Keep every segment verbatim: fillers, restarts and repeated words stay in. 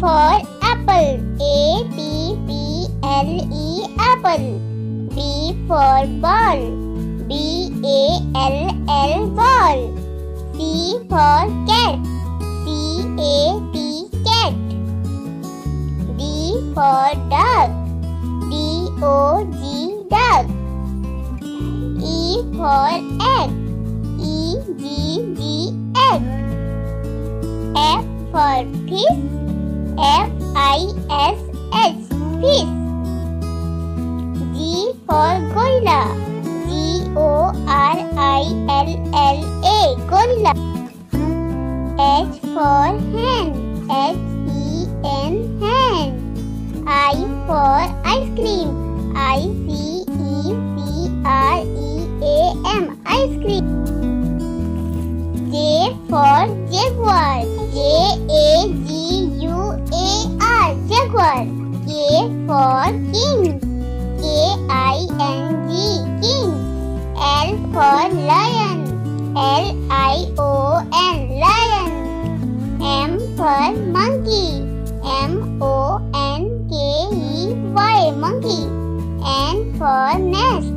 for apple. A, P, P, L, E, apple. B for ball. B, A, L, L, ball. C for cat. C, A, T, cat. D for dog. D, O, G, dog. E for egg. E, G, G, egg. F for fish. F, I, S, S, fish. G for gorilla. G, O, R, I, L, L, A, gorilla. H for hand. H, E, N, hand. I for ice cream. I, C, E, C, R, E, A, M, ice cream. J for jaguar. J, A, G, U, A, R, jaguar. K for king. K, I, N, G, king. L for lion. L, I, O, N, lion. M for monkey. M, O, N, K, E, Y, monkey. N for nest.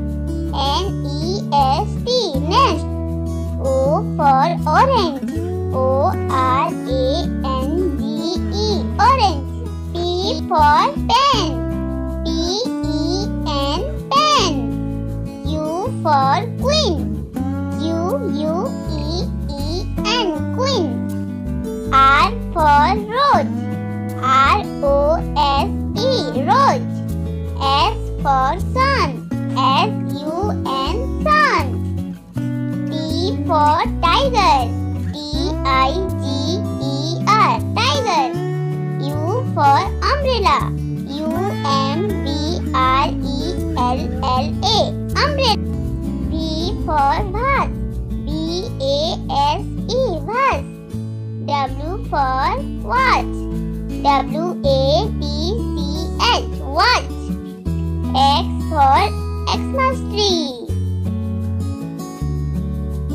N, E, S, T, nest. O for orange. O, R, A, N, G, E, orange. P for pen. P, E, N, pen. U for queen. U, U, E, E, N, queen. R for roach. R, O, S, E, roach. S for sun. S, U, N, sun. T for tiger. T, I, G, E, R, tiger. U for umbrella. U, M, B, R, E, L, L, A, umbrella. V for vase. V, A, S, E, vase. W for watch. W, A, T, C, H, watch. X for Xmas tree.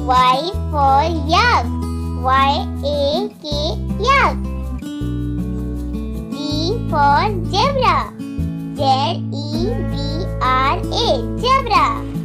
Y for yak. Y, A, K, yak. Z for zebra. Z, E, B, R, A, zebra.